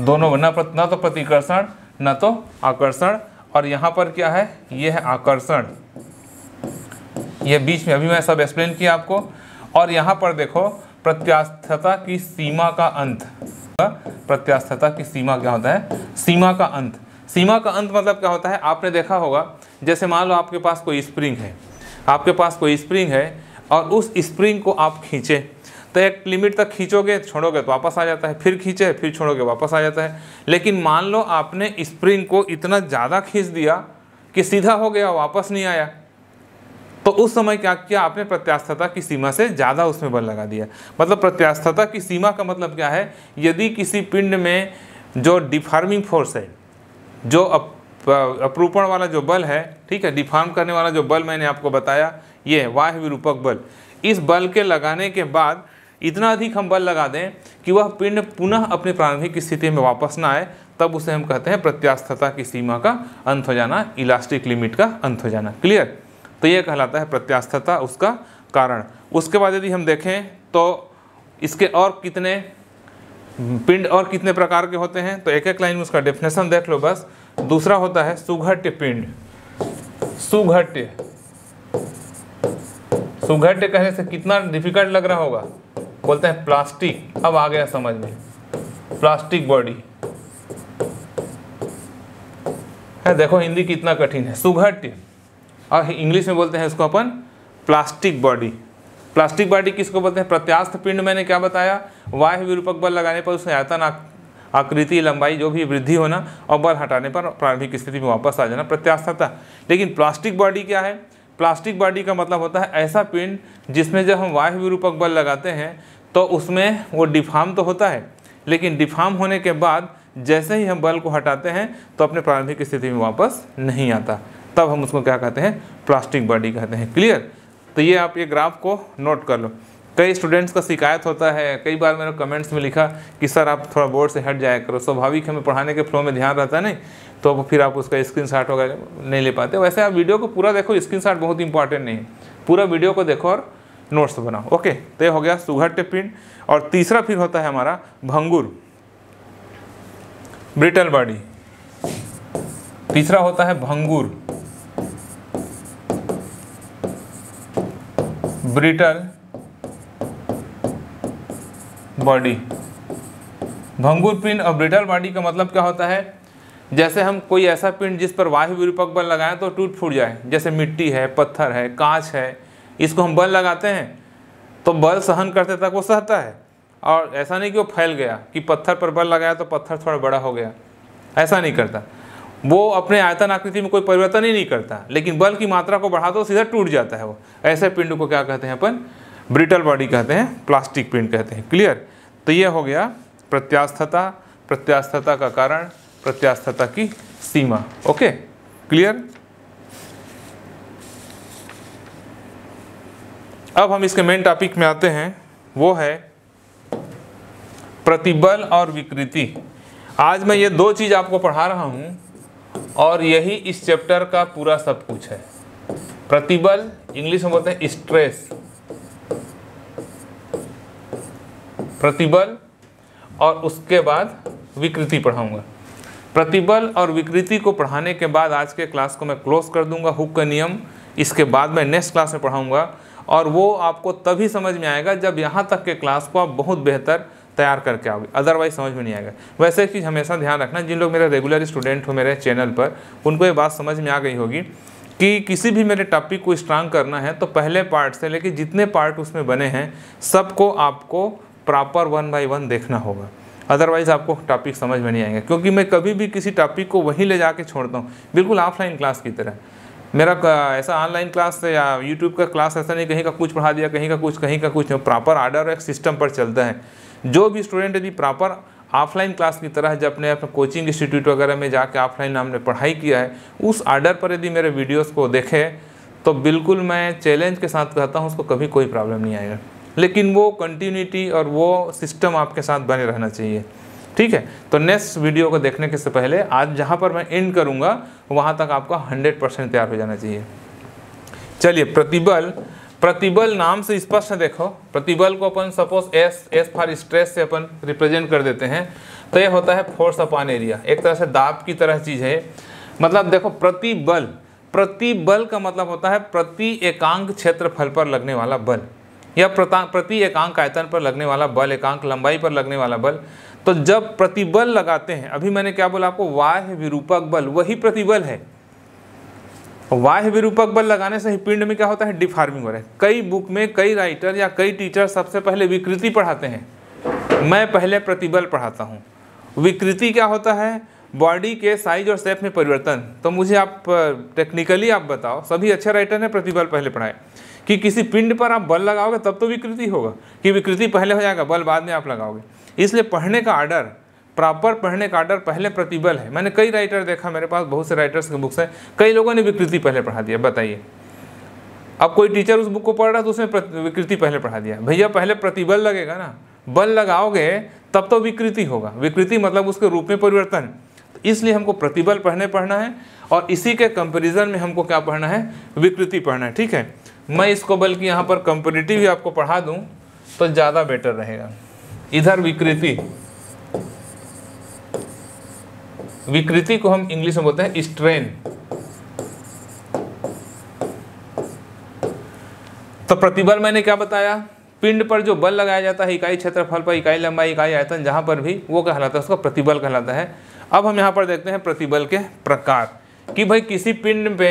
दोनों, न न तो प्रतिकर्षण न तो आकर्षण। और यहाँ पर क्या है, यह है आकर्षण, यह बीच में, अभी मैं सब एक्सप्लेन किया आपको। और यहाँ पर देखो प्रत्यास्थता की सीमा का अंत, प्रत्यास्थता की सीमा क्या होता है, सीमा का अंत। सीमा का अंत मतलब क्या होता है, आपने देखा होगा, जैसे मान लो आपके पास कोई स्प्रिंग है, आपके पास कोई स्प्रिंग है और उस स्प्रिंग को आप खींचे तो एक लिमिट तक खींचोगे, छोड़ोगे तो वापस आ जाता है, फिर खींचे फिर छोड़ोगे वापस आ जाता है। लेकिन मान लो आपने स्प्रिंग को इतना ज़्यादा खींच दिया कि सीधा हो गया, वापस नहीं आया, तो उस समय क्या किया आपने, प्रत्यास्थता की सीमा से ज़्यादा उसमें बल लगा दिया। मतलब प्रत्यास्थता की सीमा का मतलब क्या है, यदि किसी पिंड में जो डिफार्मिंग फोर्स है, जो अप, अपरूपण वाला जो बल है, ठीक है, डिफार्म करने वाला जो बल मैंने आपको बताया, ये वाह्य विरूपक बल, इस बल के लगाने के बाद इतना अधिक हम बल लगा दें कि वह पिंड पुनः अपनी प्रारंभिक स्थिति में वापस ना आए, तब उसे हम कहते हैं प्रत्यास्थता की सीमा का अंत हो जाना, इलास्टिक लिमिट का अंत हो जाना। क्लियर। तो यह कहलाता है प्रत्यास्थता, उसका कारण। उसके बाद यदि हम देखें तो इसके और कितने पिंड और कितने प्रकार के होते हैं, तो एक एक लाइन में उसका डेफिनेशन देख लो बस। दूसरा होता है सुघट्य पिंड। सुघट्य सुघट्य कहने से कितना डिफिकल्ट लग रहा होगा, बोलते हैं प्लास्टिक। अब आ गया समझ में, प्लास्टिक बॉडी है। देखो हिंदी कितना कठिन है, सुघट्य, और इंग्लिश में बोलते हैं इसको अपन प्लास्टिक बॉडी। प्लास्टिक बॉडी किसको बोलते हैं? प्रत्यास्थ पिंड। मैंने क्या बताया, वाह्य विरूपक बल लगाने पर उसमें आयतन, आकृति, लंबाई जो भी वृद्धि होना, और बल हटाने पर प्रारंभिक स्थिति में वापस आ जाना, प्रत्यास्थता। लेकिन प्लास्टिक बॉडी क्या है? प्लास्टिक बॉडी का मतलब होता है ऐसा पिंड जिसमें जब हम वाह्य विरूपक बल लगाते हैं तो उसमें वो डिफार्म तो होता है, लेकिन डिफार्म होने के बाद जैसे ही हम बल को हटाते हैं तो अपने प्रारंभिक स्थिति में वापस नहीं आता, तब हम उसको क्या कहते हैं? प्लास्टिक बॉडी कहते हैं। क्लियर। तो ये आप ये ग्राफ को नोट कर लो। कई स्टूडेंट्स का शिकायत होता है, कई बार मैंने कमेंट्स में लिखा कि सर आप थोड़ा बोर्ड से हट जाया करो। स्वाभाविक हमें पढ़ाने के फ्लो में ध्यान रहता नहीं, तो फिर आप उसका स्क्रीनशॉट वगैरह नहीं ले पाते। वैसे आप वीडियो को पूरा देखो, स्क्रीनशॉट बहुत इंपॉर्टेंट नहीं है, पूरा वीडियो को देखो और नोट्स बनाओ। ओके, तो ये हो गया सुघट्य पिंड। और तीसरा फिर होता है हमारा भंगुर, ब्रिटल बॉडी। तीसरा होता है भंगुर, ब्रिटल बॉडी। भंगुर पिंड और ब्रिटल बॉडी का मतलब क्या होता है? जैसे हम कोई ऐसा पिंड जिस पर वाह्य विरूपक बल लगाएं तो टूट फूट जाए, जैसे मिट्टी है, पत्थर है, कांच है, इसको हम बल लगाते हैं तो बल सहन करते तक वो सहता है। और ऐसा नहीं कि वो फैल गया, कि पत्थर पर बल लगाया तो पत्थर थोड़ा बड़ा हो गया, ऐसा नहीं करता वो। अपने आयतन आकृति में कोई परिवर्तन ही नहीं करता, लेकिन बल की मात्रा को बढ़ा दो सीधा टूट जाता है वो। ऐसे पिंड को क्या कहते हैं अपन? ब्रिटल बॉडी कहते हैं, प्लास्टिक पिंड कहते हैं। क्लियर। तो ये हो गया प्रत्यास्थता, प्रत्यास्थता का कारण, प्रत्यास्थता की सीमा। Okay, clear. अब हम इसके मेन टॉपिक में आते हैं, वो है प्रतिबल और विकृति। आज मैं ये दो चीज आपको पढ़ा रहा हूं और यही इस चैप्टर का पूरा सब कुछ है। प्रतिबल इंग्लिश में बोलते हैं स्ट्रेस, प्रतिबल, और उसके बाद विकृति पढ़ाऊंगा। प्रतिबल और विकृति को पढ़ाने के बाद आज के क्लास को मैं क्लोज कर दूंगा। हुक का नियम इसके बाद मैं नेक्स्ट क्लास में पढ़ाऊंगा, और वो आपको तभी समझ में आएगा जब यहाँ तक के क्लास को आप बहुत बेहतर तैयार करके आओगे, अदरवाइज समझ में नहीं आएगा। वैसे एक चीज़ हमेशा ध्यान रखना, जिन लोग मेरे रेगुलर स्टूडेंट हो मेरे चैनल पर, उनको ये बात समझ में आ गई होगी कि किसी भी मेरे टॉपिक को स्ट्रांग करना है तो पहले पार्ट से लेकर जितने पार्ट उसमें बने हैं सबको आपको प्रॉपर वन बाय वन देखना होगा, अदरवाइज आपको टॉपिक समझ में नहीं आएगा। क्योंकि मैं कभी भी किसी टॉपिक को वहीं ले जाके छोड़ता हूँ, बिल्कुल ऑफलाइन क्लास की तरह। मेरा ऐसा ऑनलाइन क्लास या यूट्यूब का क्लास ऐसा नहीं कहीं का कुछ पढ़ा दिया, कहीं का कुछ, कहीं का कुछ, प्रॉपर ऑर्डर एक सिस्टम पर चलता है। जो भी स्टूडेंट यदि प्रॉपर ऑफलाइन क्लास की तरह जब अपने कोचिंग इंस्टीट्यूट वगैरह में जाके ऑफलाइन हमने पढ़ाई किया है, उस ऑर्डर पर यदि मेरे वीडियोज़ को देखे तो बिल्कुल मैं चैलेंज के साथ कहता हूँ उसको कभी कोई प्रॉब्लम नहीं आएगा। लेकिन वो कंटिन्यूटी और वो सिस्टम आपके साथ बने रहना चाहिए, ठीक है। तो नेक्स्ट वीडियो को देखने के से पहले आज जहाँ पर मैं एंड करूँगा वहाँ तक आपका हंड्रेड परसेंट तैयार हो जाना चाहिए। चलिए, प्रतिबल। प्रतिबल नाम से स्पष्ट है। देखो, प्रतिबल को अपन suppose S S for stress से अपन रिप्रेजेंट कर देते हैं, तो ये होता है फोर्स अपॉन एरिया। एक तरह से दाब की तरह चीज़ है। मतलब देखो, प्रतिबल, प्रतिबल का मतलब होता है प्रति एकांक क्षेत्रफल पर लगने वाला बल, या प्रति एकांक आयतन पर लगने वाला बल, एकांक लंबाई पर लगने वाला बल। तो जब प्रतिबल लगाते हैं, अभी मैंने क्या बोला आपको, वाह्य विरूपक बल, वही प्रतिबल है। वाह्य विरूपक बल लगाने से ही पिंड में क्या होता है? डिफार्मिंग हो रहा है। कई बुक में कई राइटर या कई टीचर सबसे पहले विकृति पढ़ाते हैं, मैं पहले प्रतिबल पढ़ाता हूँ। विकृति क्या होता है? बॉडी के साइज और शेप में परिवर्तन। तो मुझे आप टेक्निकली आप बताओ, सभी अच्छे राइटर ने प्रतिबल पहले पढ़ाए, कि किसी पिंड पर आप बल लगाओगे तब तो विकृति होगा, कि विकृति पहले हो जाएगा, बल बाद में आप लगाओगे। इसलिए पढ़ने का आर्डर, प्रॉपर पढ़ने का आर्डर पहले प्रतिबल है। मैंने कई राइटर देखा, मेरे पास बहुत से राइटर्स के बुक्स हैं, कई लोगों ने विकृति पहले पढ़ा दिया। बताइए, अब कोई टीचर उस बुक को पढ़ रहा है तो उसमें विकृति पहले पढ़ा दिया, भैया पहले प्रतिबल लगेगा ना, बल लगाओगे तब तो विकृति होगा, विकृति मतलब उसके रूप में परिवर्तन। तो इसलिए हमको प्रतिबल पढ़ने पढ़ना है और इसी के कंपेरिजन में हमको क्या पढ़ना है, विकृति पढ़ना है। ठीक है, मैं इसको बल्कि यहाँ पर कंपेरेटिव ही आपको पढ़ा दूँ तो ज़्यादा बेटर रहेगा। इधर विकृति, विकृति को हम इंग्लिश में बोलते हैं स्ट्रेन। तो प्रतिबल मैंने क्या बताया, पिंड पर जो बल लगाया जाता है इकाई क्षेत्रफल पर, इकाई लंबाई, इकाई आयतन, जहाँ पर भी, वो कहलाता है, उसका प्रतिबल कहलाता है। अब हम यहाँ पर देखते हैं प्रतिबल के प्रकार कि भाई किसी पिंड पे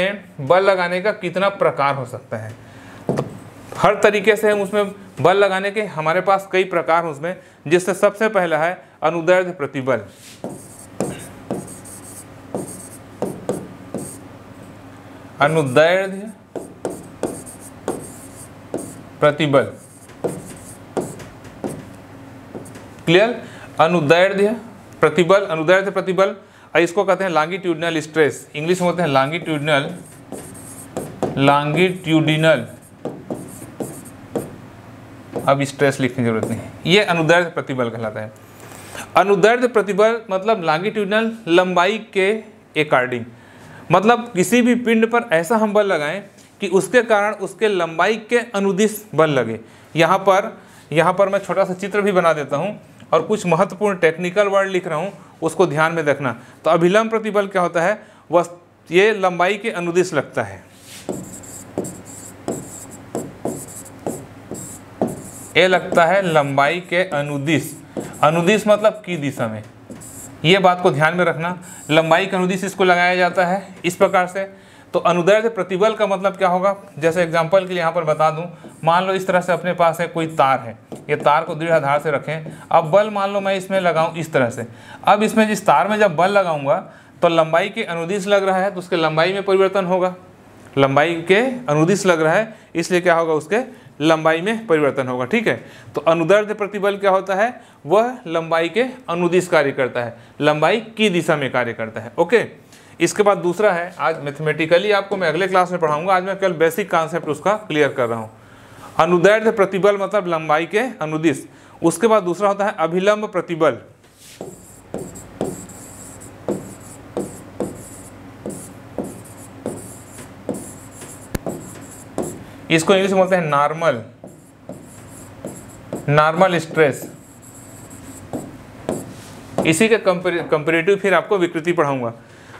बल लगाने का कितना प्रकार हो सकता है। तो हर तरीके से हम उसमें बल लगाने के हमारे पास कई प्रकार हैं उसमें, जिससे सबसे पहला है अनुदैर्ध्य प्रतिबल। अनुदैर्ध्य प्रतिबल, क्लियर, अनुदैर्ध्य प्रतिबल, अनुदैर्ध्य प्रतिबल। और इसको कहते हैं लॉन्गिट्यूडिनल स्ट्रेस, इंग्लिश में होते हैं लॉन्गिट्यूडिनल, लॉन्गिट्यूडिनल। अब स्ट्रेस लिखने की जरूरत नहीं, ये अनुदैर्ध्य प्रतिबल कहलाता है। अनुदैर्ध्य प्रतिबल मतलब लॉन्गिट्यूडिनल, लंबाई के अकॉर्डिंग, मतलब किसी भी पिंड पर ऐसा हम बल लगाएं कि उसके कारण उसके लंबाई के अनुदिश बल लगे। यहाँ पर यहाँ पर मैं छोटा सा चित्र भी बना देता हूँ और कुछ महत्वपूर्ण टेक्निकल वर्ड लिख रहा हूँ, उसको ध्यान में रखना। तो अभिलंब प्रतिबल क्या होता है, वह ये लंबाई के अनुदिश लगता है, ये लगता है लंबाई के अनुदिश। अनुदिश मतलब की दिशा में, ये बात को ध्यान में रखना। लंबाई के अनुदिश इसको लगाया जाता है इस प्रकार से। तो अनुदैर्ध्य प्रतिबल का मतलब क्या होगा, जैसे एग्जांपल के लिए यहाँ पर बता दूँ, मान लो इस तरह से अपने पास है कोई तार है, ये तार को दृढ़ आधार से रखें। अब बल मान लो मैं इसमें लगाऊँ इस तरह से, अब इसमें जिस तार में जब बल लगाऊंगा तो लंबाई के अनुदिश लग रहा है, तो उसके लंबाई में परिवर्तन होगा, लंबाई के अनुदिश लग रहा है इसलिए क्या होगा, उसके लंबाई में परिवर्तन होगा। ठीक है, तो अनुदैर्ध्य प्रतिबल क्या होता है, वह लंबाई के अनुदिश कार्य करता है, लंबाई की दिशा में कार्य करता है। ओके, इसके बाद दूसरा है, आज मैथमेटिकली आपको मैं अगले क्लास में पढ़ाऊंगा, आज मैं केवल बेसिक कॉन्सेप्ट उसका क्लियर कर रहा हूँ। अनुदैर्ध्य प्रतिबल मतलब लंबाई के अनुदिश। उसके बाद दूसरा होता है अभिलंब प्रतिबल। इसको इंग्लिश में बोलते हैं नॉर्मल, नॉर्मल स्ट्रेस। इसी के कंपेरेटिव फिर आपको विकृति पढ़ाऊंगा।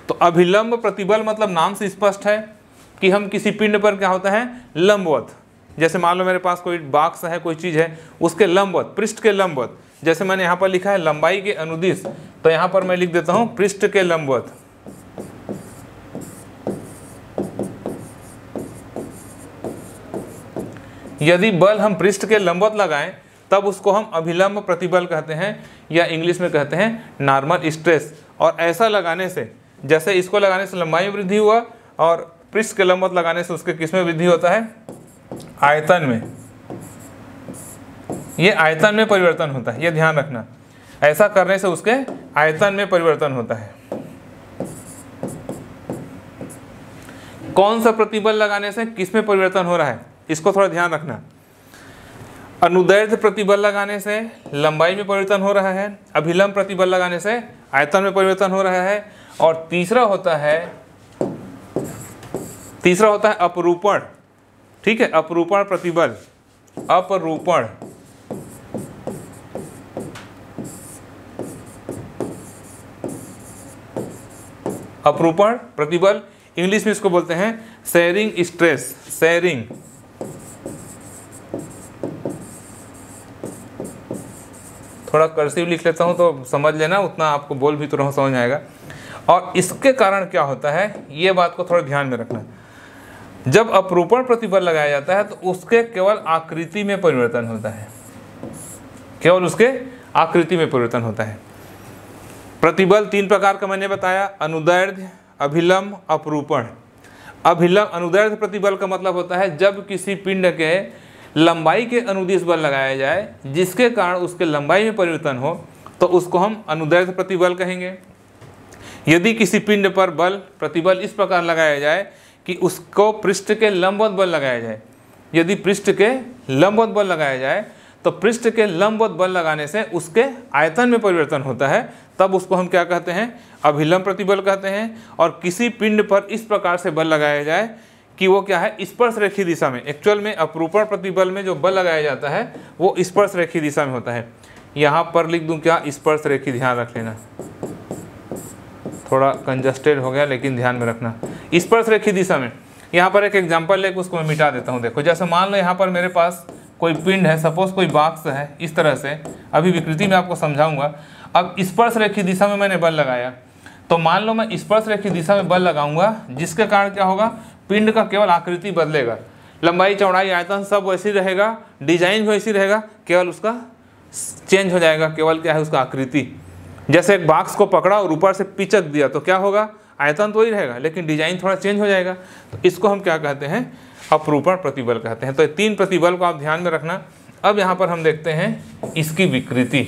तो अभिलंब प्रतिबल मतलब नाम से स्पष्ट है कि हम किसी पिंड पर क्या होता है, लंबवत, जैसे मान लो मेरे पास कोई बॉक्स है, कोई चीज़ है, उसके लंबवत, पृष्ठ के लंबवत, जैसे मैंने यहाँ पर लिखा है लंबाई के अनुदिश, तो यहाँ पर मैं लिख देता हूँ पृष्ठ के लंबवत। यदि बल हम पृष्ठ के लंबवत लगाएं तब उसको हम अभिलंब प्रतिबल कहते हैं, या इंग्लिश में कहते हैं नॉर्मल स्ट्रेस। और ऐसा लगाने से, जैसे इसको लगाने से लंबाई में वृद्धि हुआ, और पृष्ठ के लंबवत लगाने से उसके किस में वृद्धि होता है, आयतन में, ये आयतन में परिवर्तन होता है, ये ध्यान रखना। ऐसा करने से उसके आयतन में परिवर्तन होता है। कौन सा प्रतिबल लगाने से किस में परिवर्तन हो रहा है, इसको थोड़ा ध्यान रखना। अनुदैर्ध्य प्रतिबल लगाने से लंबाई में परिवर्तन हो रहा है, अभिलंब प्रतिबल लगाने से आयतन में परिवर्तन हो रहा है, और तीसरा होता है तीसरा होता है अपरूपण। ठीक है, अपरूपण प्रतिबल, अपरूपण। अपरूपण प्रतिबल इंग्लिश में इसको बोलते हैं शेयरिंग स्ट्रेस, शेयरिंग। थोड़ा कर्सिव लिख लेता हूं तो समझ लेना, उतना आपको बोल भी तो रहा समझ आएगा। और इसके कारण क्या होता है, ये बात को थोड़ा ध्यान में रखना। जब अपरूपण प्रतिबल लगाया जाता है तो उसके केवल आकृति में परिवर्तन होता है, केवल उसके आकृति में परिवर्तन होता है। प्रतिबल तीन प्रकार का मैंने बताया, अनुदैर्ध्य, अभिलंब, अपरूपण। अभिलंब अनुदैर्ध्य प्रतिबल का मतलब होता है जब किसी पिंड के लंबाई के अनुदिश बल लगाया जाए जिसके कारण उसके लंबाई में परिवर्तन हो, तो उसको हम अनुदैर्ध्य प्रतिबल कहेंगे। यदि किसी पिंड पर बल प्रतिबल इस प्रकार लगाया जाए कि उसको पृष्ठ के लंबवत बल लगाया जाए। यदि पृष्ठ के लंबवत बल लगाया जाए तो पृष्ठ के लंबवत बल लगाने से उसके आयतन में परिवर्तन होता है, तब उसको हम क्या कहते हैं, अभिलंब प्रतिबल कहते हैं। और किसी पिंड पर इस प्रकार से बल लगाया जाए कि वो क्या है, स्पर्शरेखी दिशा में, एक्चुअल में अपरूपण प्रतिबल में जो बल लगाया जाता है वो स्पर्शरेखी दिशा में होता है। यहाँ पर लिख दूँ क्या, स्पर्शरेखी, ध्यान रख लेना, थोड़ा कंजस्टेड हो गया लेकिन ध्यान में रखना, स्पर्शरेखी दिशा में। यहाँ पर एक एग्जाम्पल लेकर उसको मैं मिटा देता हूँ। देखो जैसे मान लो यहाँ पर मेरे पास कोई पिंड है, सपोज कोई बाक्स है इस तरह से, अभी विकृति में आपको समझाऊंगा। अब स्पर्शरेखी दिशा में मैंने बल लगाया तो मान लो मैं स्पर्शरेखी दिशा में बल लगाऊंगा, जिसके कारण क्या होगा, पिंड का केवल आकृति बदलेगा, लंबाई चौड़ाई आयतन सब वैसी रहेगा, डिजाइन भी वैसी रहेगा, केवल उसका चेंज हो जाएगा, केवल क्या है उसका आकृति। जैसे एक बाक्स को पकड़ा और ऊपर से पिचक दिया तो क्या होगा, आयतन तो वही रहेगा लेकिन डिजाइन थोड़ा चेंज हो जाएगा। तो इसको हम क्या कहते हैं, अपरूपण प्रतिबल कहते हैं। तो ये तीन प्रतिबल को आप ध्यान में रखना। अब यहाँ पर हम देखते हैं इसकी विकृति।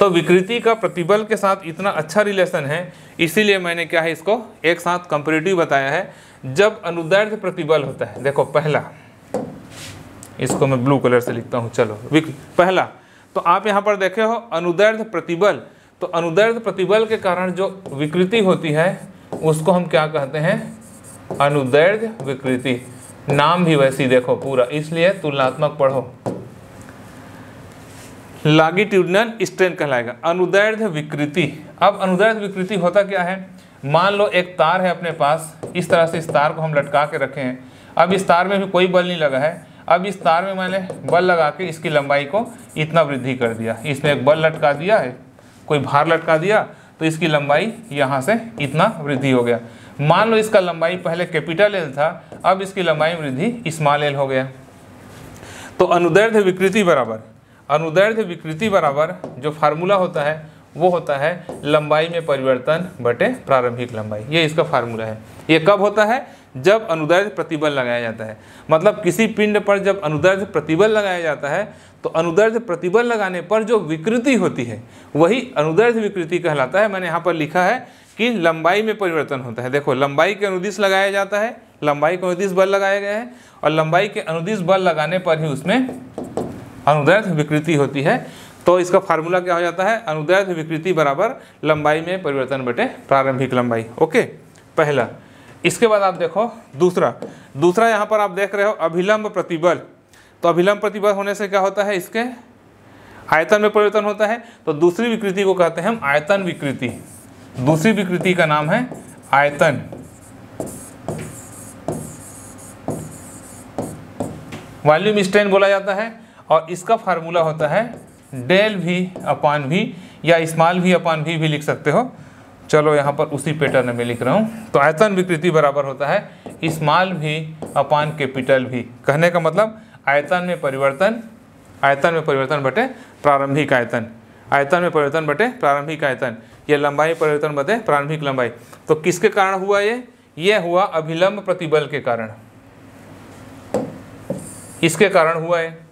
तो विकृति का प्रतिबल के साथ इतना अच्छा रिलेशन है, इसीलिए मैंने क्या है इसको एक साथ कंपैरेटिव बताया है। जब अनुदैर्ध्य प्रतिबल होता है, देखो पहला, इसको मैं ब्लू कलर से लिखता हूँ, चलो पहला, तो आप यहाँ पर देखे हो अनुदैर्ध्य प्रतिबल, तो अनुदैर्ध्य प्रतिबल के कारण जो विकृति होती है उसको हम क्या कहते हैं, अनुदैर्ध्य विकृति। नाम भी वैसी देखो पूरा, इसलिए तुलनात्मक पढ़ो, लॉन्गिट्यूडिनल स्ट्रेन कहलाएगा अनुदैर्ध्य विकृति। अब अनुदैर्ध्य विकृति होता क्या है, मान लो एक तार है अपने पास, इस तरह से इस तार को हम लटका के रखे हैं। अब इस तार में भी कोई बल नहीं लगा है, अब इस तार में मैंने बल लगा के इसकी लंबाई को इतना वृद्धि कर दिया, इसमें एक बल लटका दिया है, कोई भार लटका दिया, तो इसकी लंबाई यहाँ से इतना वृद्धि हो गया। मान लो इसका लंबाई पहले कैपिटल एल था, अब इसकी लंबाई वृद्धि स्मॉल एल हो गया। तो अनुदैर्ध्य विकृति बराबर अनुदैर्ध्य विकृति बराबर जो फार्मूला होता है वो होता है लंबाई में परिवर्तन बटे प्रारंभिक लंबाई, ये इसका फार्मूला है। ये कब होता है, जब अनुदैर्ध्य प्रतिबल लगाया जाता है। मतलब किसी पिंड पर जब अनुदैर्ध्य प्रतिबल लगाया जाता है तो अनुदैर्ध्य प्रतिबल लगाने पर जो विकृति होती है वही अनुदैर्ध्य विकृति कहलाता है। मैंने यहाँ पर लिखा है कि लंबाई में परिवर्तन होता है। देखो लंबाई के अनुदिश लगाया जाता है, लंबाई के अनुदिश बल लगाया गया है, और लंबाई के अनुदिश बल लगाने पर ही उसमें अनुदैर्ध्य विकृति होती है। तो इसका फार्मूला क्या हो जाता है, अनुदैर्ध्य विकृति बराबर लंबाई में परिवर्तन बटे प्रारंभिक लंबाई। ओके पहला। इसके बाद आप देखो दूसरा, दूसरा यहाँ पर आप देख रहे हो अभिलंब प्रतिबल। तो अभिलंब प्रतिबल होने से क्या होता है, इसके आयतन में परिवर्तन होता है। तो दूसरी विकृति को कहते हैं हम आयतन विकृति। दूसरी विकृति का नाम है आयतन वॉल्यूम स्ट्रेन बोला जाता है, और इसका फार्मूला होता है डेल भी अपान भी, या स्मॉल भी अपान भी भी लिख सकते हो। चलो यहाँ पर उसी पैटर्न में लिख रहा हूँ। तो आयतन विकृति बराबर होता है स्मॉल भी अपान कैपिटल भी। कहने का मतलब आयतन में परिवर्तन, आयतन में परिवर्तन बटे प्रारंभिक आयतन, आयतन में परिवर्तन बटे प्रारंभिक आयतन, यह लंबाई परिवर्तन बटे प्रारंभिक लंबाई। तो किसके कारण हुआ ये, यह हुआ अभिलंब प्रतिबल के कारण, इसके कारण हुआ है।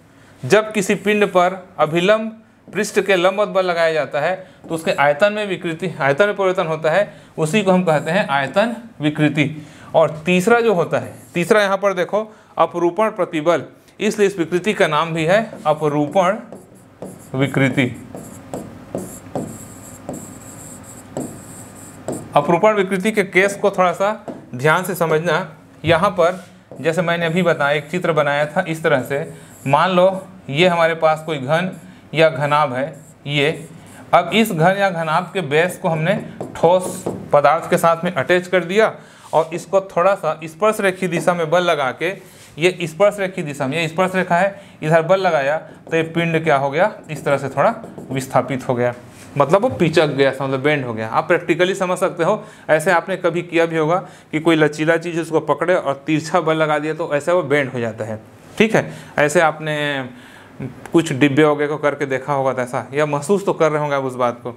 जब किसी पिंड पर अभिलंब पृष्ठ के लंबवत बल लगाया जाता है तो उसके आयतन में विकृति, आयतन में परिवर्तन होता है, उसी को हम कहते हैं आयतन विकृति। और तीसरा जो होता है, तीसरा यहाँ पर देखो अपरूपण प्रतिबल, इसलिए इस विकृति का नाम भी है अपरूपण विकृति। अपरूपण विकृति के केस को थोड़ा सा ध्यान से समझना। यहाँ पर जैसे मैंने अभी बताया एक चित्र बनाया था इस तरह से, मान लो ये हमारे पास कोई घन या घनाभ है ये। अब इस घन या घनाभ के बेस को हमने ठोस पदार्थ के साथ में अटैच कर दिया और इसको थोड़ा सा स्पर्शरेखी दिशा में बल लगा के, ये स्पर्शरेखी दिशा में, ये स्पर्श रेखा है, इधर बल लगाया तो ये पिंड क्या हो गया, इस तरह से थोड़ा विस्थापित हो गया, मतलब वो पिचक गया, मतलब बेंड हो गया। आप प्रैक्टिकली समझ सकते हो, ऐसे आपने कभी किया भी होगा कि कोई लचीला चीज़ उसको पकड़े और तिरछा बल लगा दिया तो ऐसे वो बेंड हो जाता है, ठीक है। ऐसे आपने कुछ डिब्बे वगैरह को करके देखा होगा ऐसा, या महसूस तो कर रहे होंगे उस बात को।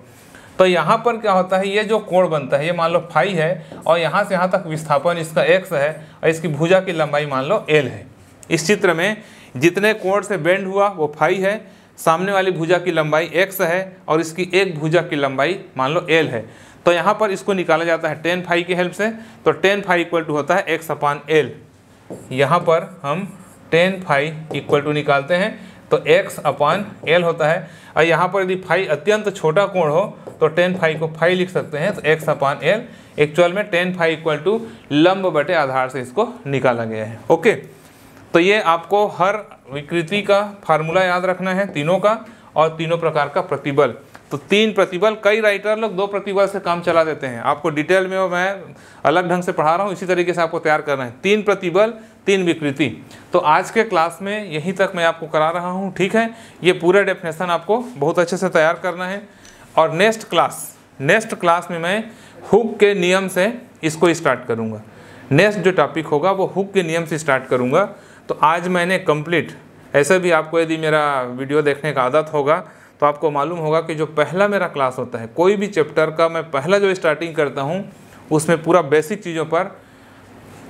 तो यहाँ पर क्या होता है, ये जो कोण बनता है, ये मान लो फाई है और यहाँ से यहाँ तक विस्थापन इसका एक्स है और इसकी भुजा की लंबाई मान लो एल है। इस चित्र में जितने कोण से बेंड हुआ वो फाई है, सामने वाली भुजा की लंबाई एक्स है और इसकी एक भुजा की लंबाई मान लो एल है। तो यहाँ पर इसको निकाला जाता है टेन फाई की हेल्प से। तो टेन फाई इक्वल टू होता है एक्स अपान एल। यहाँ पर हम टेन फाई इक्वल टू निकालते हैं तो x अपान एल होता है। और यहाँ पर यदि फाई अत्यंत छोटा कोण हो तो टेन फाई को फाई लिख सकते हैं, तो x अपान एल। एक्चुअल में टेन फाई इक्वल टू लंब बटे आधार से इसको निकाला गया है। ओके, तो ये आपको हर विकृति का फार्मूला याद रखना है, तीनों का, और तीनों प्रकार का प्रतिबल। तो तीन प्रतिबल, कई राइटर लोग दो प्रतिबल से काम चला देते हैं। आपको डिटेल में मैं अलग ढंग से पढ़ा रहा हूँ, इसी तरीके से आपको तैयार करना है। तीन प्रतिबल, तीन विकृति। तो आज के क्लास में यहीं तक मैं आपको करा रहा हूँ, ठीक है। ये पूरा डेफिनेशन आपको बहुत अच्छे से तैयार करना है। और नेक्स्ट क्लास नेक्स्ट क्लास में मैं हुक के नियम से इसको स्टार्ट करूँगा। नेक्स्ट जो टॉपिक होगा वो हुक के नियम से स्टार्ट करूँगा। तो आज मैंने कंप्लीट, ऐसे भी आपको यदि मेरा वीडियो देखने का आदत होगा तो आपको मालूम होगा कि जो पहला मेरा क्लास होता है, कोई भी चैप्टर का मैं पहला जो स्टार्टिंग करता हूँ उसमें पूरा बेसिक चीज़ों पर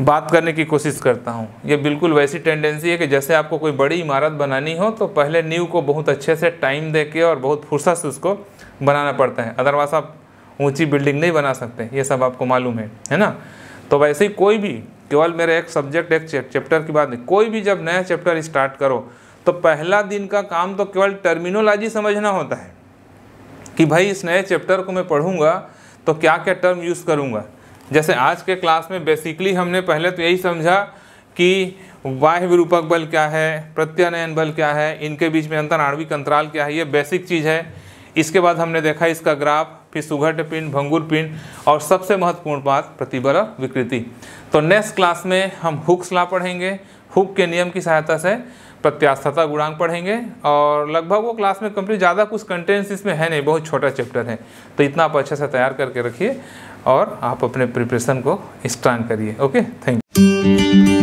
बात करने की कोशिश करता हूँ। ये बिल्कुल वैसी टेंडेंसी है कि जैसे आपको कोई बड़ी इमारत बनानी हो तो पहले नींव को बहुत अच्छे से टाइम दे के और बहुत फुर्सत से उसको बनाना पड़ता है, अदरवाइज आप ऊँची बिल्डिंग नहीं बना सकते। ये सब आपको मालूम है, है ना। तो वैसे ही कोई भी, केवल मेरे एक सब्जेक्ट एक चैप्टर की बात नहीं, कोई भी जब नया चैप्टर स्टार्ट करो तो पहला दिन का काम तो केवल टर्मिनोलॉजी समझना होता है कि भाई इस नए चैप्टर को मैं पढ़ूंगा तो क्या क्या टर्म यूज़ करूंगा। जैसे आज के क्लास में बेसिकली हमने पहले तो यही समझा कि बाह्य विरूपक बल क्या है, प्रत्यानयन बल क्या है, इनके बीच में अंतर आणविक अंतराल क्या है, ये बेसिक चीज़ है। इसके बाद हमने देखा इसका ग्राफ, फिर सुघट पिंड, भंगुर पिंड, और सबसे महत्वपूर्ण बात प्रतिबल और विकृति। तो नेक्स्ट क्लास में हम हुक्स लॉ पढ़ेंगे, हुक के नियम की सहायता से प्रत्यास्थता गुणांक पढ़ेंगे, और लगभग वो क्लास में कंप्लीट। ज़्यादा कुछ कंटेंट्स इसमें है नहीं, बहुत छोटा चैप्टर है। तो इतना आप अच्छे से तैयार करके रखिए और आप अपने प्रिपरेशन को स्टार्ट करिए। Okay, thank you.